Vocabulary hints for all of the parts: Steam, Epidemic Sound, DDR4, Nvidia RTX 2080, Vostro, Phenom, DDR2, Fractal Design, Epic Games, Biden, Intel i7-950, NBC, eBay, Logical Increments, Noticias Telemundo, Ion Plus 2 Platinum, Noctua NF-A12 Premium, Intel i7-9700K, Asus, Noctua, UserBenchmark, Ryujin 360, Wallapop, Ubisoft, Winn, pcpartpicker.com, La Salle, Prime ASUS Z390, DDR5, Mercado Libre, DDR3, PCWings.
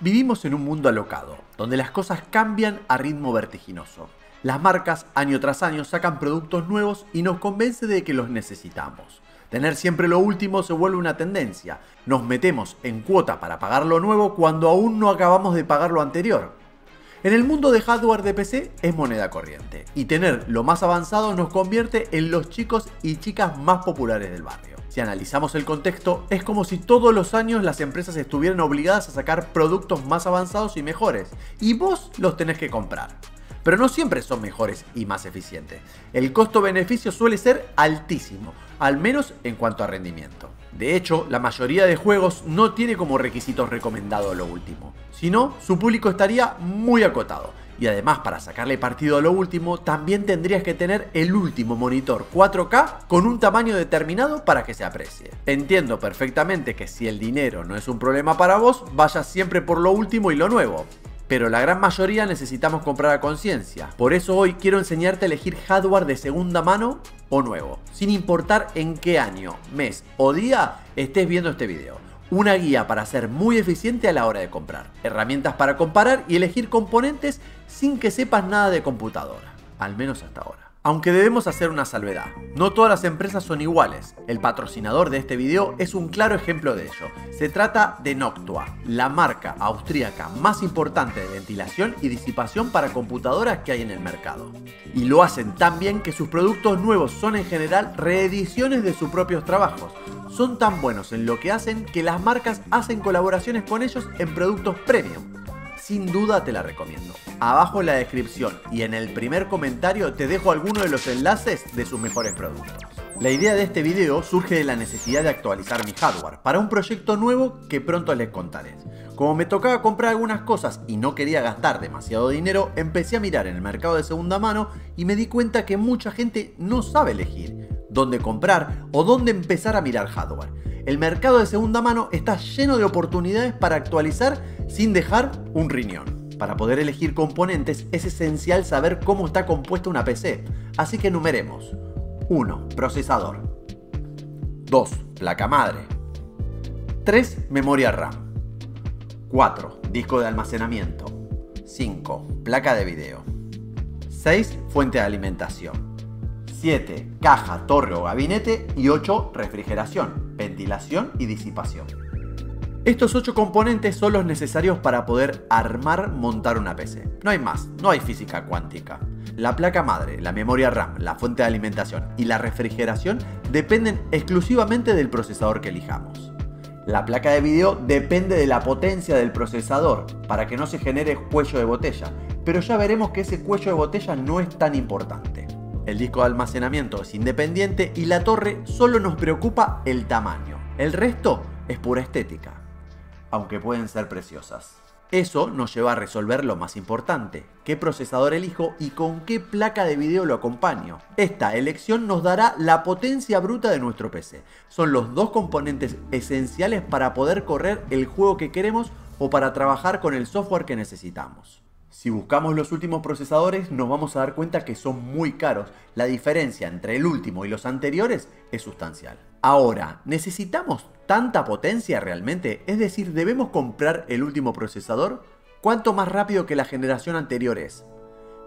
Vivimos en un mundo alocado, donde las cosas cambian a ritmo vertiginoso. Las marcas, año tras año, sacan productos nuevos y nos convence de que los necesitamos. Tener siempre lo último se vuelve una tendencia. Nos metemos en cuota para pagar lo nuevo cuando aún no acabamos de pagar lo anterior. En el mundo de hardware de PC es moneda corriente, y tener lo más avanzado nos convierte en los chicos y chicas más populares del barrio. Si analizamos el contexto, es como si todos los años las empresas estuvieran obligadas a sacar productos más avanzados y mejores, y vos los tenés que comprar. Pero no siempre son mejores y más eficientes. El costo-beneficio suele ser altísimo, al menos en cuanto a rendimiento. De hecho, la mayoría de juegos no tiene como requisitos recomendado lo último. Si no, su público estaría muy acotado. Y además, para sacarle partido a lo último, también tendrías que tener el último monitor 4K con un tamaño determinado para que se aprecie. Entiendo perfectamente que si el dinero no es un problema para vos, vayas siempre por lo último y lo nuevo. Pero la gran mayoría necesitamos comprar a conciencia. Por eso hoy quiero enseñarte a elegir hardware de segunda mano o nuevo, sin importar en qué año, mes o día estés viendo este video. Una guía para ser muy eficiente a la hora de comprar, herramientas para comparar y elegir componentes sin que sepas nada de computadora, al menos hasta ahora. Aunque debemos hacer una salvedad, no todas las empresas son iguales. El patrocinador de este video es un claro ejemplo de ello. Se trata de Noctua, la marca austríaca más importante de ventilación y disipación para computadoras que hay en el mercado. Y lo hacen tan bien que sus productos nuevos son en general reediciones de sus propios trabajos. Son tan buenos en lo que hacen que las marcas hacen colaboraciones con ellos en productos premium. Sin duda te la recomiendo. Abajo en la descripción y en el primer comentario te dejo algunos de los enlaces de sus mejores productos. La idea de este video surge de la necesidad de actualizar mi hardware para un proyecto nuevo que pronto les contaré. Como me tocaba comprar algunas cosas y no quería gastar demasiado dinero, empecé a mirar en el mercado de segunda mano y me di cuenta que mucha gente no sabe elegir dónde comprar o dónde empezar a mirar hardware. El mercado de segunda mano está lleno de oportunidades para actualizar sin dejar un riñón. Para poder elegir componentes es esencial saber cómo está compuesta una PC, así que enumeremos. 1. Procesador. 2. Placa madre. 3. Memoria RAM. 4. Disco de almacenamiento. 5. Placa de video. 6. Fuente de alimentación. 7. Caja, torre o gabinete. Y 8. Refrigeración, ventilación y disipación. Estos 8 componentes son los necesarios para poder armar, montar una PC. No hay más, no hay física cuántica. La placa madre, la memoria RAM, la fuente de alimentación y la refrigeración dependen exclusivamente del procesador que elijamos. La placa de video depende de la potencia del procesador para que no se genere cuello de botella, pero ya veremos que ese cuello de botella no es tan importante. El disco de almacenamiento es independiente y la torre solo nos preocupa el tamaño. El resto es pura estética, aunque pueden ser preciosas. Eso nos lleva a resolver lo más importante: qué procesador elijo y con qué placa de video lo acompaño. Esta elección nos dará la potencia bruta de nuestro PC. Son los 2 componentes esenciales para poder correr el juego que queremos o para trabajar con el software que necesitamos. Si buscamos los últimos procesadores nos vamos a dar cuenta que son muy caros. La diferencia entre el último y los anteriores es sustancial. Ahora, ¿necesitamos tanta potencia realmente? Es decir, ¿debemos comprar el último procesador? ¿Cuánto más rápido que la generación anterior es?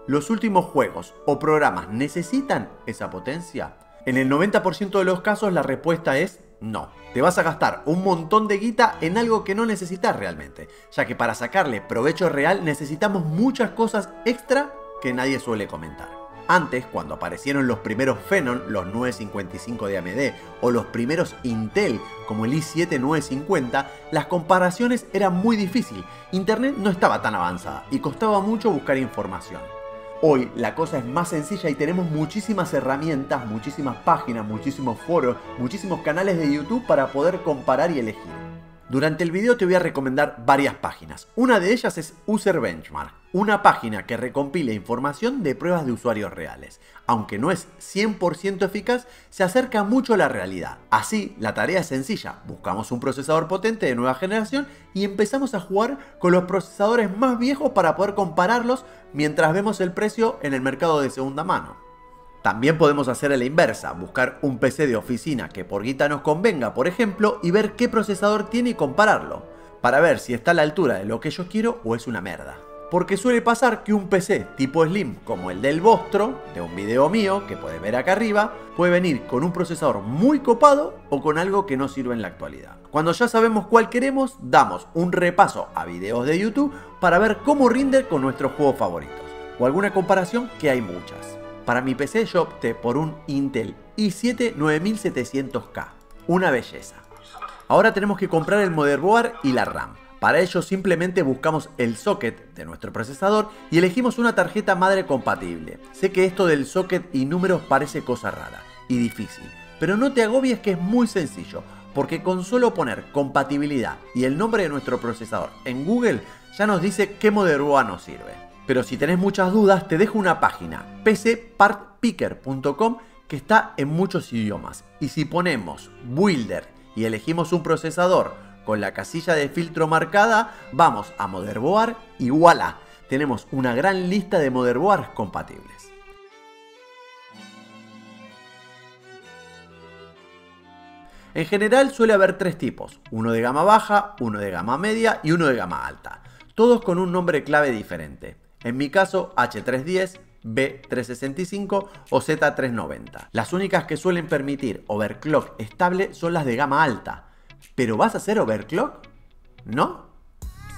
¿Los últimos juegos o programas necesitan esa potencia? En el 90% de los casos la respuesta es no. Te vas a gastar un montón de guita en algo que no necesitas realmente, ya que para sacarle provecho real necesitamos muchas cosas extra que nadie suele comentar. Antes, cuando aparecieron los primeros Phenom, los 955 de AMD, o los primeros Intel, como el i7-950, las comparaciones eran muy difíciles. Internet no estaba tan avanzada y costaba mucho buscar información. Hoy la cosa es más sencilla y tenemos muchísimas herramientas, muchísimas páginas, muchísimos foros, muchísimos canales de YouTube para poder comparar y elegir. Durante el video te voy a recomendar varias páginas. Una de ellas es UserBenchmark, una página que recompila información de pruebas de usuarios reales. Aunque no es 100% eficaz, se acerca mucho a la realidad. Así, la tarea es sencilla. Buscamos un procesador potente de nueva generación y empezamos a jugar con los procesadores más viejos para poder compararlos mientras vemos el precio en el mercado de segunda mano. También podemos hacer a la inversa, buscar un PC de oficina que por guita nos convenga, por ejemplo, y ver qué procesador tiene y compararlo. para ver si está a la altura de lo que yo quiero o es una merda. Porque suele pasar que un PC tipo Slim como el del Vostro, de un video mío que podés ver acá arriba, puede venir con un procesador muy copado o con algo que no sirve en la actualidad. Cuando ya sabemos cuál queremos, damos un repaso a videos de YouTube para ver cómo rinde con nuestros juegos favoritos, o alguna comparación, que hay muchas. Para mi PC yo opté por un Intel i7-9700K, una belleza. Ahora tenemos que comprar el motherboard y la RAM. Para ello simplemente buscamos el socket de nuestro procesador y elegimos una tarjeta madre compatible. Sé que esto del socket y números parece cosa rara y difícil, pero no te agobies, que es muy sencillo, porque con solo poner compatibilidad y el nombre de nuestro procesador en Google ya nos dice qué motherboard nos sirve. Pero si tenés muchas dudas, te dejo una página, pcpartpicker.com, que está en muchos idiomas, y si ponemos builder y elegimos un procesador con la casilla de filtro marcada, vamos a motherboard y voilà, tenemos una gran lista de motherboards compatibles. En general suele haber tres tipos, uno de gama baja, uno de gama media y uno de gama alta, todos con un nombre clave diferente. En mi caso, H310, B365 o Z390. Las únicas que suelen permitir overclock estable son las de gama alta. ¿Pero vas a hacer overclock? ¿No?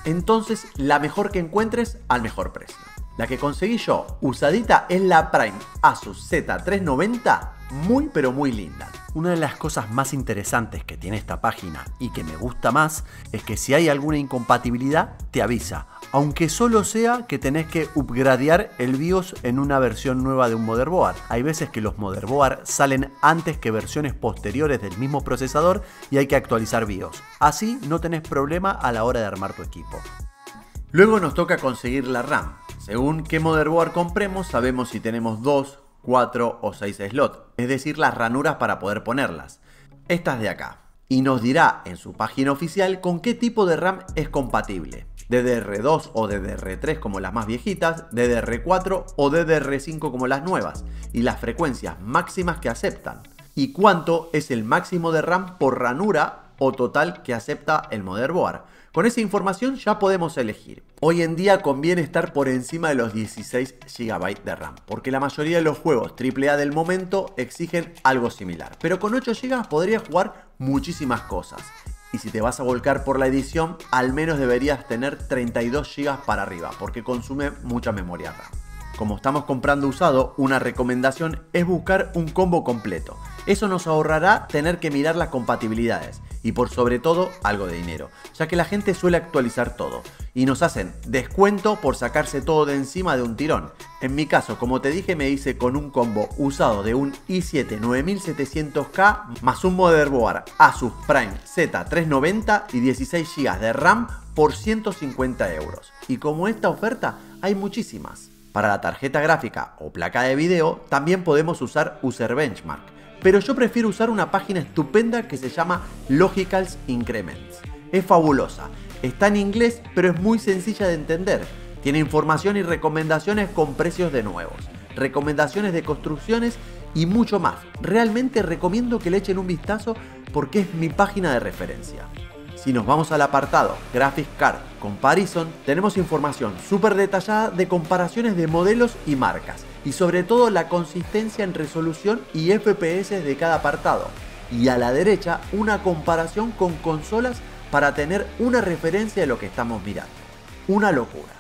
Entonces, la mejor que encuentres al mejor precio. La que conseguí yo, usadita, es la Prime ASUS Z390, muy pero muy linda. Una de las cosas más interesantes que tiene esta página y que me gusta más es que si hay alguna incompatibilidad, te avisa, aunque solo sea que tenés que upgradear el BIOS en una versión nueva de un motherboard. Hay veces que los motherboard salen antes que versiones posteriores del mismo procesador y hay que actualizar BIOS. Así no tenés problema a la hora de armar tu equipo. Luego nos toca conseguir la RAM. Según qué motherboard compremos, sabemos si tenemos 2, 4 o 6 slots, es decir, las ranuras para poder ponerlas. Estas de acá. Y nos dirá en su página oficial con qué tipo de RAM es compatible. DDR2 o DDR3 como las más viejitas, DDR4 o DDR5 como las nuevas, y las frecuencias máximas que aceptan, y cuánto es el máximo de RAM por ranura o total que acepta el motherboard. Con esa información ya podemos elegir. Hoy en día conviene estar por encima de los 16 GB de RAM, porque la mayoría de los juegos AAA del momento exigen algo similar, pero con 8 GB podrías jugar muchísimas cosas. Y si te vas a volcar por la edición, al menos deberías tener 32 GB para arriba, porque consume mucha memoria RAM. Como estamos comprando usado, una recomendación es buscar un combo completo. Eso nos ahorrará tener que mirar las compatibilidades y, por sobre todo, algo de dinero, ya que la gente suele actualizar todo y nos hacen descuento por sacarse todo de encima de un tirón. En mi caso, como te dije, me hice con un combo usado de un i7-9700K más un motherboard Asus Prime Z390 y 16 GB de RAM por 150 €. Y como esta oferta, hay muchísimas. Para la tarjeta gráfica o placa de video también podemos usar UserBenchmark, pero yo prefiero usar una página estupenda que se llama Logical Increments. Es fabulosa, está en inglés pero es muy sencilla de entender. Tiene información y recomendaciones con precios de nuevos, recomendaciones de construcciones y mucho más. Realmente recomiendo que le echen un vistazo porque es mi página de referencia. Si nos vamos al apartado Graphics Card Comparison, tenemos información súper detallada de comparaciones de modelos y marcas, y sobre todo la consistencia en resolución y FPS de cada apartado. Y a la derecha, una comparación con consolas para tener una referencia de lo que estamos mirando. Una locura.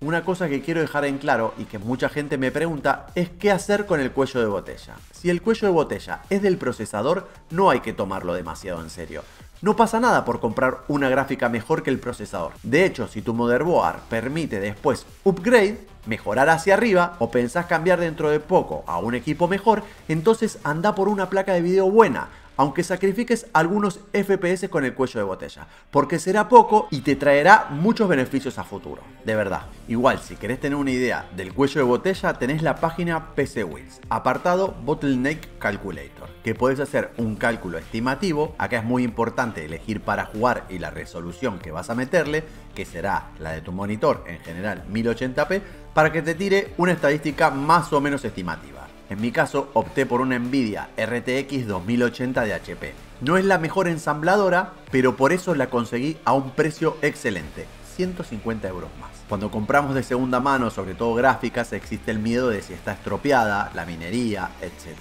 Una cosa que quiero dejar en claro y que mucha gente me pregunta es qué hacer con el cuello de botella. Si el cuello de botella es del procesador, no hay que tomarlo demasiado en serio. No pasa nada por comprar una gráfica mejor que el procesador. De hecho, si tu motherboard permite después upgrade, mejorar hacia arriba, o pensás cambiar dentro de poco a un equipo mejor, entonces anda por una placa de video buena, aunque sacrifiques algunos FPS con el cuello de botella, porque será poco y te traerá muchos beneficios a futuro, de verdad. Igual, si querés tener una idea del cuello de botella, tenés la página PCWings, apartado Bottleneck Calculator, que podés hacer un cálculo estimativo. Acá es muy importante elegir para jugar y la resolución que vas a meterle, que será la de tu monitor, en general 1080p, para que te tire una estadística más o menos estimativa. En mi caso opté por una Nvidia RTX 2080 de HP. No es la mejor ensambladora, pero por eso la conseguí a un precio excelente, 150 euros más. Cuando compramos de segunda mano, sobre todo gráficas, existe el miedo de si está estropeada, la minería, etc.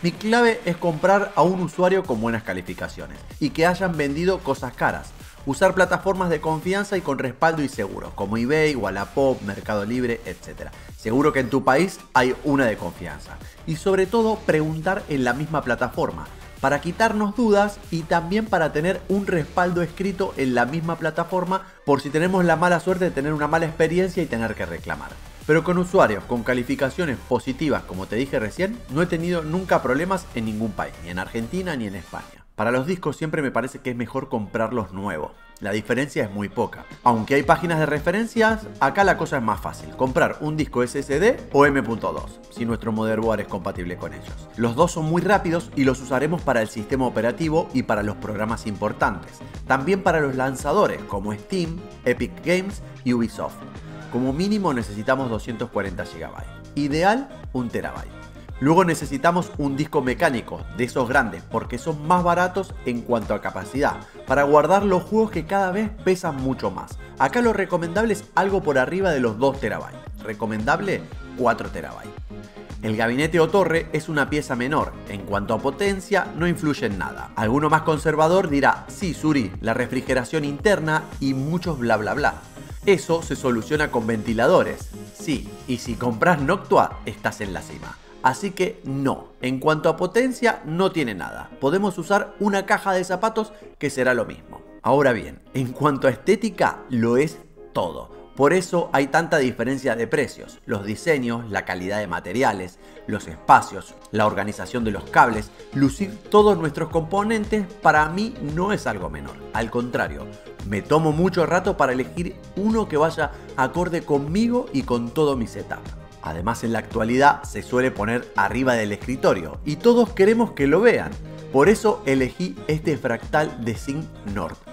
Mi clave es comprar a un usuario con buenas calificaciones y que hayan vendido cosas caras. Usar plataformas de confianza y con respaldo y seguros, como eBay, Wallapop, Mercado Libre, etc. Seguro que en tu país hay una de confianza. Y sobre todo, preguntar en la misma plataforma, para quitarnos dudas y también para tener un respaldo escrito en la misma plataforma por si tenemos la mala suerte de tener una mala experiencia y tener que reclamar. Pero con usuarios con calificaciones positivas, como te dije recién, no he tenido nunca problemas en ningún país, ni en Argentina ni en España. Para los discos siempre me parece que es mejor comprarlos nuevos. La diferencia es muy poca. Aunque hay páginas de referencias, acá la cosa es más fácil. Comprar un disco SSD o M.2, si nuestro motherboard es compatible con ellos. Los dos son muy rápidos y los usaremos para el sistema operativo y para los programas importantes. También para los lanzadores como Steam, Epic Games y Ubisoft. Como mínimo necesitamos 240 GB. Ideal, 1 TB. Luego necesitamos un disco mecánico, de esos grandes, porque son más baratos en cuanto a capacidad, para guardar los juegos que cada vez pesan mucho más. Acá lo recomendable es algo por arriba de los 2 TB, recomendable 4 TB. El gabinete o torre es una pieza menor, en cuanto a potencia no influye en nada. Alguno más conservador dirá, sí Suri, la refrigeración interna y muchos bla bla bla. Eso se soluciona con ventiladores, sí, y si compras Noctua estás en la cima. Así que no, en cuanto a potencia no tiene nada. Podemos usar una caja de zapatos que será lo mismo. Ahora bien, en cuanto a estética, lo es todo. Por eso hay tanta diferencia de precios, los diseños, la calidad de materiales, los espacios, la organización de los cables. Lucir todos nuestros componentes para mí no es algo menor. Al contrario, me tomo mucho rato para elegir uno que vaya acorde conmigo y con todo mi setup. Además, en la actualidad se suele poner arriba del escritorio y todos queremos que lo vean. Por eso elegí este Fractal Design,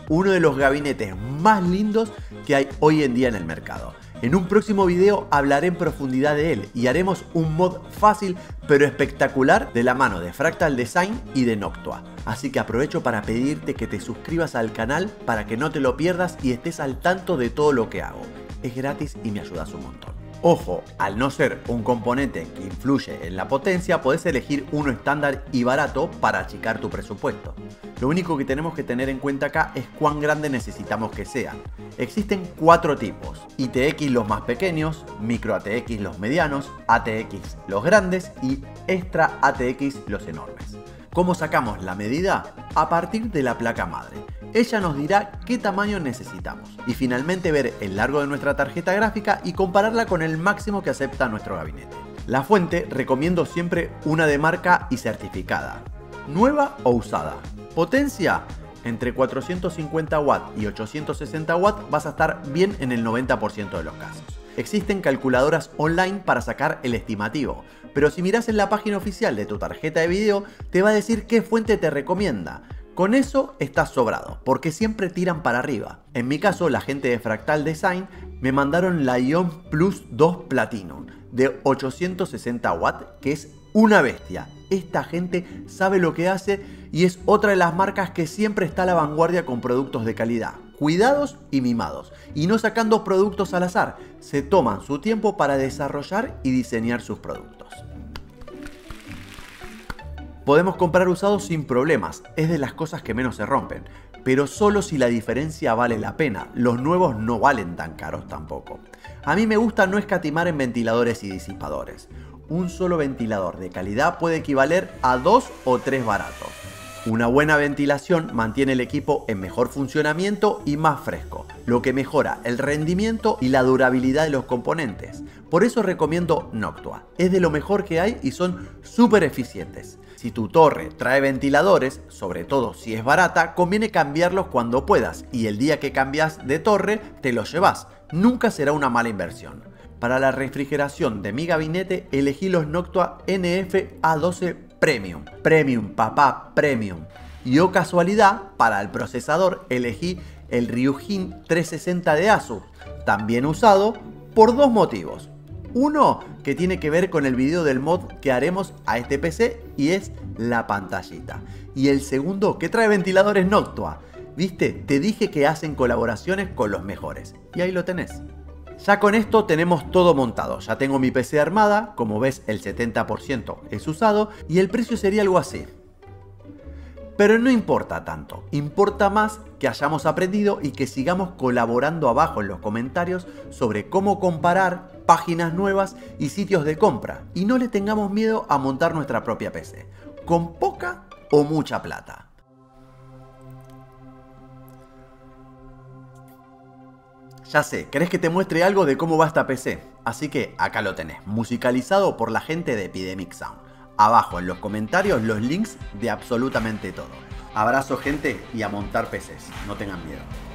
uno de los gabinetes más lindos que hay hoy en día en el mercado. En un próximo video hablaré en profundidad de él y haremos un mod fácil pero espectacular de la mano de Fractal Design y de Noctua. Así que aprovecho para pedirte que te suscribas al canal para que no te lo pierdas y estés al tanto de todo lo que hago. Es gratis y me ayudas un montón. Ojo, al no ser un componente que influye en la potencia, podés elegir uno estándar y barato para achicar tu presupuesto. Lo único que tenemos que tener en cuenta acá es cuán grande necesitamos que sea. Existen 4 tipos, ITX los más pequeños, micro ATX los medianos, ATX los grandes y extra ATX los enormes. ¿Cómo sacamos la medida? A partir de la placa madre. Ella nos dirá qué tamaño necesitamos y finalmente ver el largo de nuestra tarjeta gráfica y compararla con el máximo que acepta nuestro gabinete. La fuente recomiendo siempre una de marca y certificada, nueva o usada. Potencia, entre 450 watts y 860 watts vas a estar bien en el 90% de los casos. Existen calculadoras online para sacar el estimativo, pero si mirás en la página oficial de tu tarjeta de video te va a decir qué fuente te recomienda. Con eso estás sobrado, porque siempre tiran para arriba. En mi caso, la gente de Fractal Design me mandaron la Ion Plus 2 Platinum de 860 watts, que es una bestia. Esta gente sabe lo que hace y es otra de las marcas que siempre está a la vanguardia con productos de calidad, cuidados y mimados, y no sacando productos al azar. Se toman su tiempo para desarrollar y diseñar sus productos. Podemos comprar usados sin problemas, es de las cosas que menos se rompen, pero solo si la diferencia vale la pena, los nuevos no valen tan caros tampoco. A mí me gusta no escatimar en ventiladores y disipadores. Un solo ventilador de calidad puede equivaler a 2 o 3 baratos. Una buena ventilación mantiene el equipo en mejor funcionamiento y más fresco, lo que mejora el rendimiento y la durabilidad de los componentes. Por eso recomiendo Noctua, es de lo mejor que hay y son súper eficientes. Si tu torre trae ventiladores, sobre todo si es barata, conviene cambiarlos cuando puedas y el día que cambias de torre te los llevas. Nunca será una mala inversión. Para la refrigeración de mi gabinete elegí los Noctua NF-A12 Premium. Premium, papá, Premium. Y oh casualidad, para el procesador elegí el Ryujin 360 de Asus, también usado, por 2 motivos. Uno que tiene que ver con el video del mod que haremos a este PC y es la pantallita. Y el segundo que trae ventiladores Noctua. ¿Viste? Te dije que hacen colaboraciones con los mejores. Y ahí lo tenés. Ya con esto tenemos todo montado. Ya tengo mi PC armada, como ves el 70% es usado y el precio sería algo así. Pero no importa tanto, importa más que hayamos aprendido y que sigamos colaborando abajo en los comentarios sobre cómo comparar páginas nuevas y sitios de compra y no le tengamos miedo a montar nuestra propia PC, con poca o mucha plata. Ya sé, ¿querés que te muestre algo de cómo va esta PC? Así que acá lo tenés, musicalizado por la gente de Epidemic Sound. Abajo en los comentarios los links de absolutamente todo. Abrazo gente y a montar PCs, no tengan miedo.